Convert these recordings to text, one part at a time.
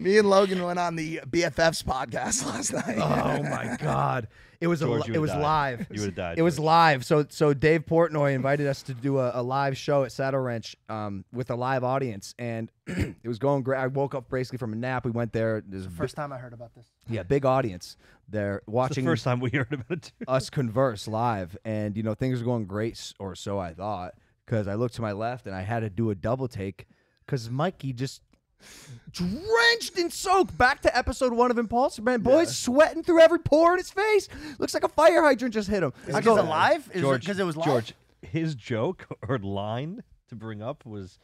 Me and Logan went on the BFFs podcast last night. Oh my God. It was live. You would have died. It was live. So Dave Portnoy invited us to do a live show at Saddle Ranch with a live audience, and it was going great. I woke up basically from a nap. We went there. It was the first time I heard about this. Yeah, big audience. They're watching. It's the first time we heard about it too. Us converse live, and you know things are going great, or so I thought, because I looked to my left and I had to do a double take because Mikey just. Drenched in soak. Back to episode 1 of Impaulsive, man. Boy's sweating through every pore in his face. Looks like a fire hydrant just hit him. Is it live? Because it was live. George, his joke or line to bring up was,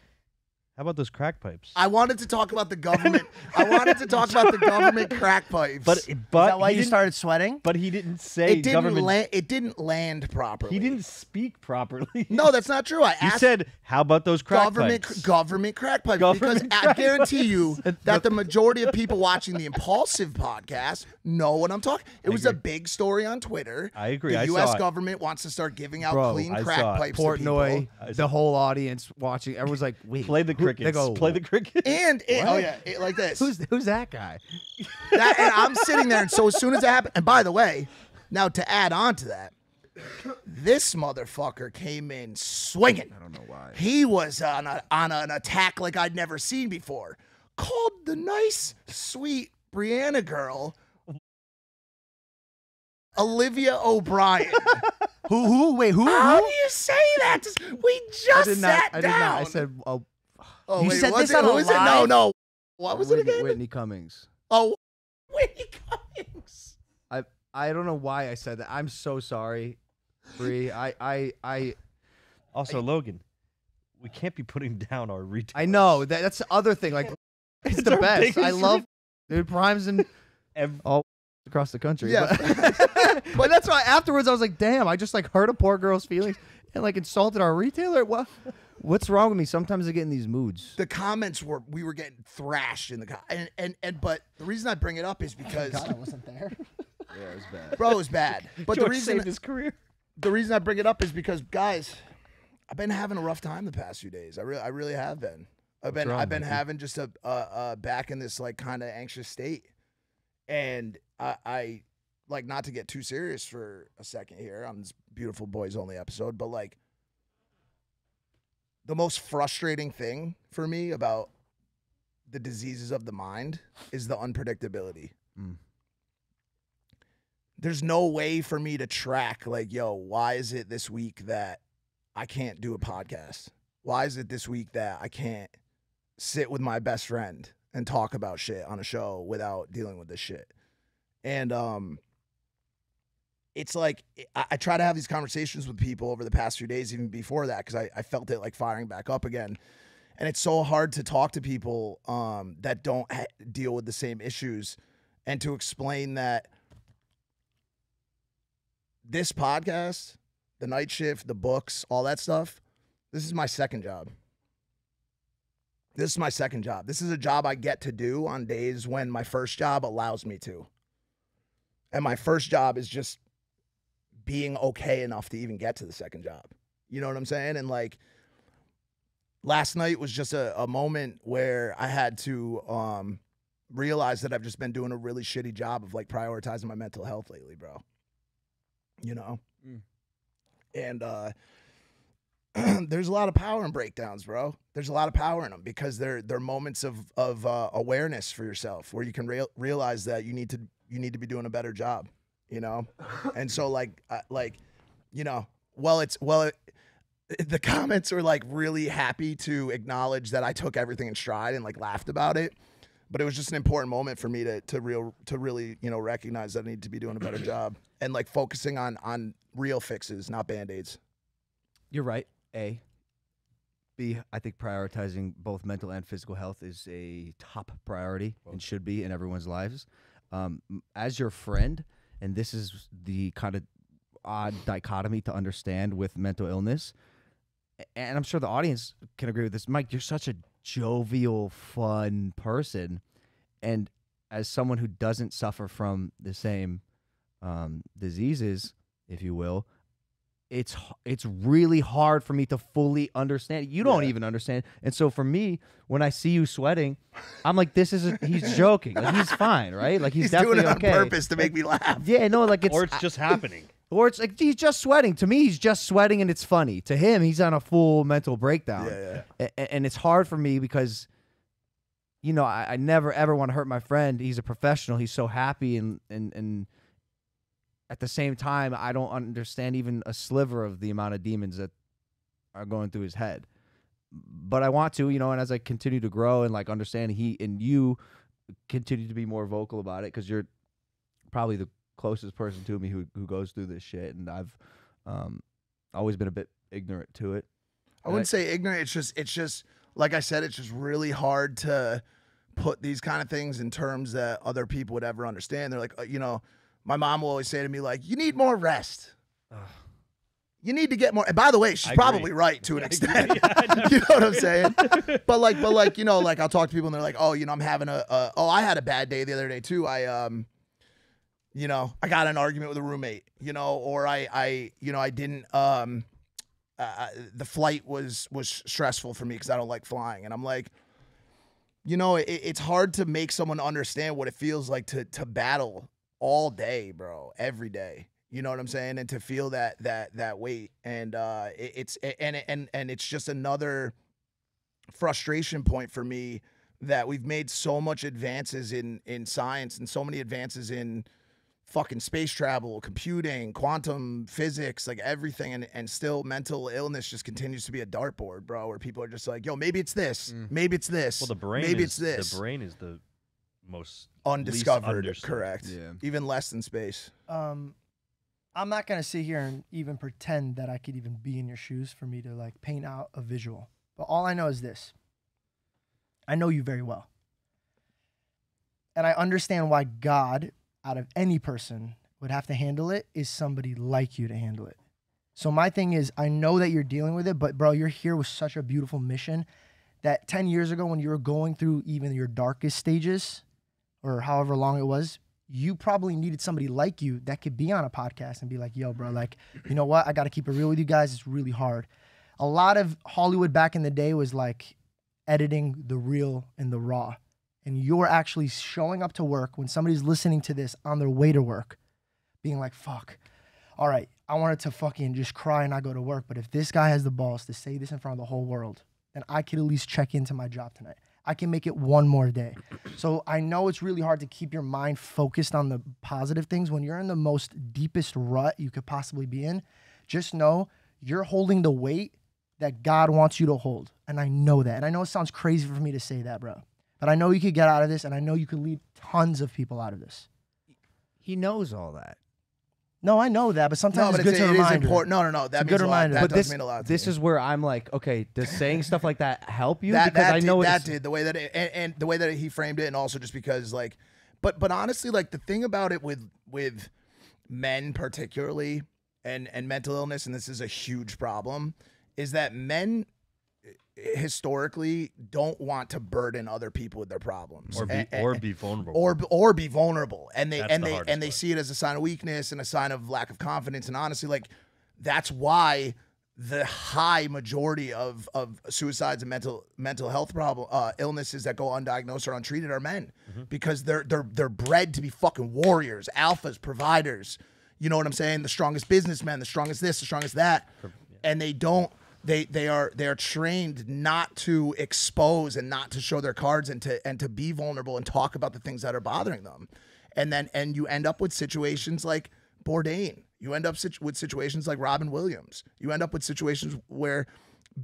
how about those crack pipes? I wanted to talk about the government. I wanted to talk about the government crack pipes. But is that why you started sweating? But he didn't say government. It didn't land properly. He didn't speak properly. No, that's not true. You said, how about those crack pipes? Government crack pipes. Because I guarantee you that the majority of people watching the Impaulsive podcast know what I'm talking. It was a big story on Twitter. I agree. The U.S. government wants to start giving out clean crack pipes to people. Portnoy, the whole audience watching. Everyone's like, wait. Play the crickets. They go, play the crickets. Like this. Who's that guy? And I'm sitting there, and so as soon as that happened, and by the way, now to add on to that, this motherfucker came in swinging. I don't know why. He was on an attack like I'd never seen before. Called the nice, sweet Brianna girl Olivia O'Brien. Who? Wait, who? How do you say that? We just sat down. I did not. I said. Oh, wait, you said this on a live? No. What was it again? Whitney Cummings. Oh, Whitney Cummings. I don't know why I said that. I'm so sorry, Bree. Also, Logan, we can't be putting down our retail. I know. That's the other thing. Like, it's the best. I love dude, Prime's in all across the country. Yeah. But that's why afterwards I was like, damn, I just like hurt a poor girl's feelings and like insulted our retailer. What? What's wrong with me? Sometimes I get in these moods. The comments we were getting thrashed in the but the reason I bring it up is because I wasn't there. Yeah, it was bad. Bro, it was bad. But George saved his career. The reason I bring it up is because, guys, I've been having a rough time the past few days. I really have been. I've been having just a back in this like kind of anxious state, and I like, not to get too serious for a second here on this beautiful boys only episode, but like. The most frustrating thing for me about the diseases of the mind is the unpredictability. Mm. There's no way for me to track, like, yo, why is it this week that I can't do a podcast? Why is it this week that I can't sit with my best friend and talk about shit on a show without dealing with this shit? And it's like, I try to have these conversations with people over the past few days, even before that, because I felt it like firing back up again. And it's so hard to talk to people that don't deal with the same issues, and to explain that this podcast, the night shift, the books, all that stuff, this is my second job. This is my second job. This is a job I get to do on days when my first job allows me to. And my first job is just being okay enough to even get to the second job. You know what I'm saying? And like, last night was just a moment where I had to realize that I've just been doing a really shitty job of like prioritizing my mental health lately, bro. You know? Mm. And there's a lot of power in breakdowns, bro. There's a lot of power in them, because they're moments of awareness for yourself, where you can realize that you need to be doing a better job. You know, and so like, you know, the comments were like really happy to acknowledge that I took everything in stride and like laughed about it, but it was just an important moment for me to really, you know, recognize that I need to be doing a better job, and like focusing on real fixes, not band-aids. You're right. A. B, I think prioritizing both mental and physical health is a top priority and should be in everyone's lives. As your friend. And this is the kind of odd dichotomy to understand with mental illness. And I'm sure the audience can agree with this. Mike, you're such a jovial, fun person. And as someone who doesn't suffer from the same diseases, if you will, it's really hard for me to fully understand. You don't even understand. And so for me, when I see you sweating, I'm like, this is he's joking. Like, he's fine, right? Like he's definitely doing it on purpose to make me laugh. Yeah, no, like it's or it's just happening. Or it's like he's just sweating. To me, he's just sweating and it's funny. To him, he's on a full mental breakdown. Yeah, yeah. And it's hard for me because, you know, I never ever want to hurt my friend. He's a professional. He's so happy and at the same time, I don't understand even a sliver of the amount of demons that are going through his head. But I want to, you know, and as I continue to grow and like understand, he and you continue to be more vocal about it because you're probably the closest person to me who goes through this shit, and I've always been a bit ignorant to it. I wouldn't say ignorant. It's just like I said, it's just really hard to put these kind of things in terms that other people would ever understand. They're like, you know, my mom will always say to me, like, you need more rest. You need to get more. And by the way, she's probably right to an extent. Yeah, you know what I'm saying? But like, you know, like I'll talk to people and they're like, oh, you know, I'm having I had a bad day the other day too. You know, I got in an argument with a roommate, you know, or I didn't, the flight was stressful for me because I don't like flying. And I'm like, you know, it's hard to make someone understand what it feels like to battle all day, bro, every day. You know what I'm saying? And to feel that weight. And it's just another frustration point for me that we've made so much advances in science and so many advances in fucking space travel, computing, quantum physics, like everything, and still mental illness just continues to be a dartboard, bro, where people are just like, yo, maybe it's this, maybe it's this, well, the brain the brain is the most undiscovered, correct? Yeah. Even less than space. I'm not gonna sit here and even pretend that I could even be in your shoes for me to like paint out a visual, but all I know is this: I know you very well, and I understand why God, out of any person, would have to handle it is somebody like you to handle it. So my thing is, I know that you're dealing with it, but bro, you're here with such a beautiful mission that 10 years ago when you were going through even your darkest stages, or however long it was, you probably needed somebody like you that could be on a podcast and be like, yo, bro, like, you know what? I got to keep it real with you guys. It's really hard. A lot of Hollywood back in the day was like editing the real and the raw. And you're actually showing up to work when somebody's listening to this on their way to work, being like, fuck, all right, I wanted to fucking just cry and not go to work, but if this guy has the balls to say this in front of the whole world, then I could at least check into my job tonight. I can make it one more day. So I know it's really hard to keep your mind focused on the positive things when you're in the most deepest rut you could possibly be in. Just know you're holding the weight that God wants you to hold. And I know that. And I know it sounds crazy for me to say that, bro. But I know you could get out of this, and I know you could lead tons of people out of this. He knows all that. No, I know that, but sometimes it's good to remind. No, no, no. That means a lot. That does mean a lot to me. This is where I'm like, okay, does saying stuff like that help you? The way that he framed it, and also just because, like, but honestly, like the thing about it with men particularly and mental illness, and this is a huge problem, is that men historically don't want to burden other people with their problems or be vulnerable or be vulnerable, and they see it as a sign of weakness and a sign of lack of confidence. And honestly, like, that's why the high majority of suicides and mental health illnesses that go undiagnosed or untreated are men, because they're bred to be fucking warriors, alphas, providers, you know what I'm saying, the strongest businessmen, the strongest this, the strongest that, and they are trained not to expose and not to show their cards and to be vulnerable and talk about the things that are bothering them. And you end up with situations like Bourdain. You end up with situations like Robin Williams. You end up with situations where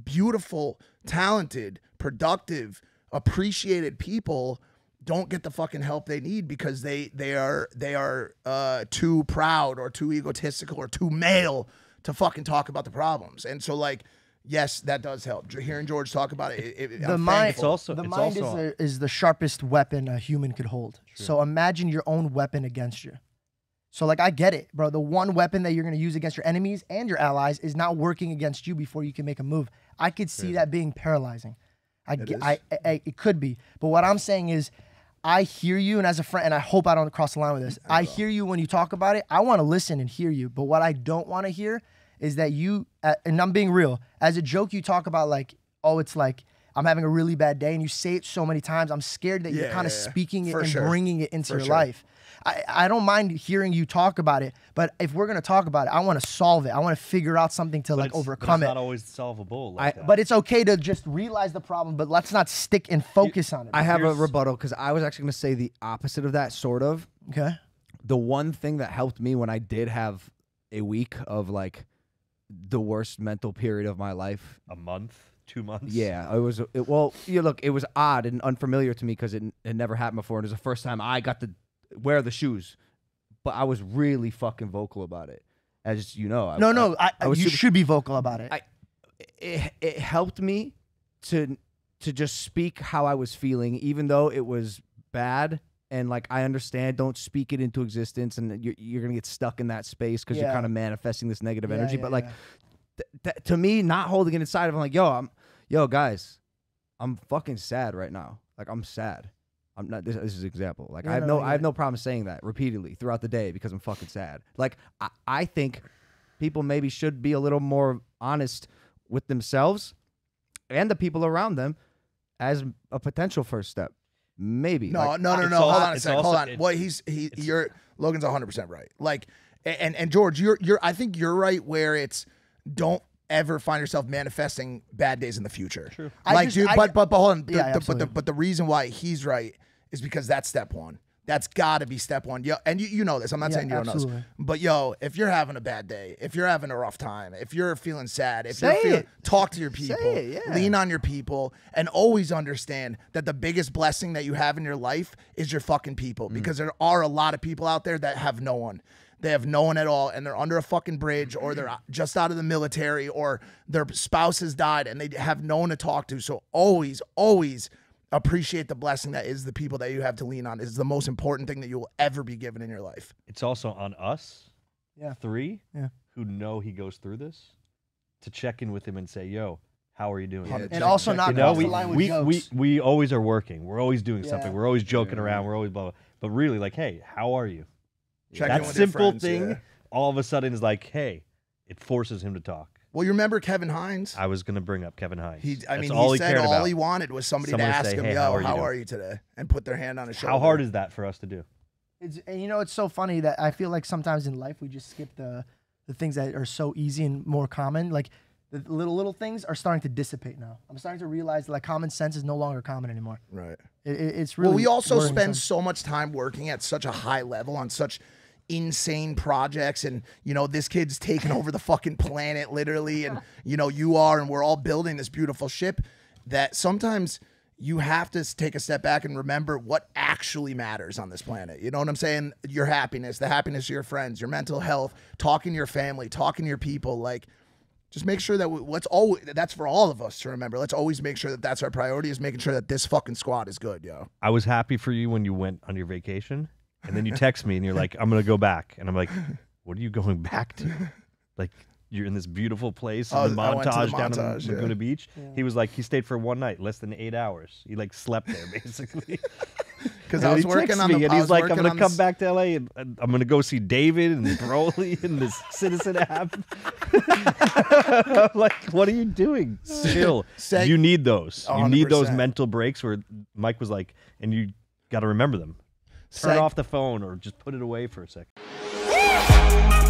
beautiful, talented, productive, appreciated people don't get the fucking help they need because they are too proud or too egotistical or too male to fucking talk about the problems. And so, like, yes, that does help. Hearing George talk about it, the mind is the sharpest weapon a human could hold. True. So imagine your own weapon against you. So, like, I get it, bro. The one weapon that you're going to use against your enemies and your allies is not working against you before you can make a move. I could see that being paralyzing. It could be. But what I'm saying is, I hear you, and as a friend, and I hope I don't cross the line with this, I hear you when you talk about it. I want to listen and hear you, but what I don't want to hear is that you, and I'm being real, as a joke you talk about like, oh, it's like, I'm having a really bad day, and you say it so many times, I'm scared that you're kind of speaking it and bringing it into your life. I don't mind hearing you talk about it, but if we're gonna talk about it, I want to solve it. I want to figure out something to like overcome it. It's not always solvable. Like that. But it's okay to just realize the problem, but let's not stick and focus on it. I have a rebuttal, because I was actually gonna say the opposite of that, sort of. Okay. The one thing that helped me when I did have a week of like the worst mental period of my life. A month? 2 months? Yeah, it was. Well, yeah, look, it was odd and unfamiliar to me because it had never happened before. And it was the first time I got to wear the shoes, but I was really fucking vocal about it, as you know. You should be vocal about it. It helped me to just speak how I was feeling, even though it was bad. And like, I understand, don't speak it into existence, and you're gonna get stuck in that space because you're kind of manifesting this negative energy. But like, to me, not holding it inside of, I'm like, yo, guys, I'm fucking sad right now. Like, I'm sad. I'm not. This is an example. Like, I have no problem saying that repeatedly throughout the day because I'm fucking sad. Like, I think people maybe should be a little more honest with themselves and the people around them as a potential first step. Maybe. No, like, no. Hold on a second. Hold on. What Logan's 100% right. Like, and George, I think you're right where it's, don't ever find yourself manifesting bad days in the future. True. Like, dude, but hold on. But the reason why he's right is because that's step one. That's got to be step one. Yo, and you know this. I'm not saying you don't know this. But yo, if you're having a bad day, if you're having a rough time, if you're feeling sad, if talk to your people, lean on your people, and always understand that the biggest blessing that you have in your life is your fucking people, because there are a lot of people out there that have no one. They have no one at all, and they're under a fucking bridge, or they're just out of the military, or their spouse has died, and they have no one to talk to. So always, always appreciate the blessing that is the people that you have to lean on. It's the most important thing that you will ever be given in your life. It's also on us three who know he goes through this to check in with him and say, yo, how are you doing? Yeah, and also not go to the line with jokes. We always are working. We're always doing something. We're always joking around. We're always blah, blah. But really, like, hey, how are you? That simple thing all of a sudden is like, hey, it forces him to talk. Well, you remember Kevin Hines? I was going to bring up Kevin Hines. All he wanted was somebody to ask him, hey, yo, how are you today? And put their hand on his shoulder. How hard is that for us to do? And you know, it's so funny that I feel like sometimes in life we just skip the things that are so easy and more common. Like, the little things are starting to dissipate now. I'm starting to realize that, like, common sense is no longer common anymore. Right. It's really... Well, we also spend so much time working at such a high level on such... insane projects, and you know, this kid's taking over the fucking planet literally, and you know, you are, and we're all building this beautiful ship, that sometimes you have to take a step back and remember what actually matters on this planet. You know what I'm saying? Your happiness, the happiness of your friends, your mental health, talking to your family, talking to your people. Like, just make sure that that's for all of us to remember. Let's always make sure that that's our priority, is making sure that this fucking squad is good. Yo, I was happy for you when you went on your vacation. And then you text me and you're like, I'm going to go back. And I'm like, what are you going back to? Like, you're in this beautiful place in the montage down in Laguna Beach. Yeah. He was like, he stayed for one night, less than 8 hours. He like slept there basically. Because I was working on the, and he's like, I'm going to come back to LA and I'm going to go see David and Broly and this Citizen app. I'm like, what are you doing? Chill. You need those. 100%. You need those mental breaks where Mike was like, and you got to remember them. Turn off the phone or just put it away for a second.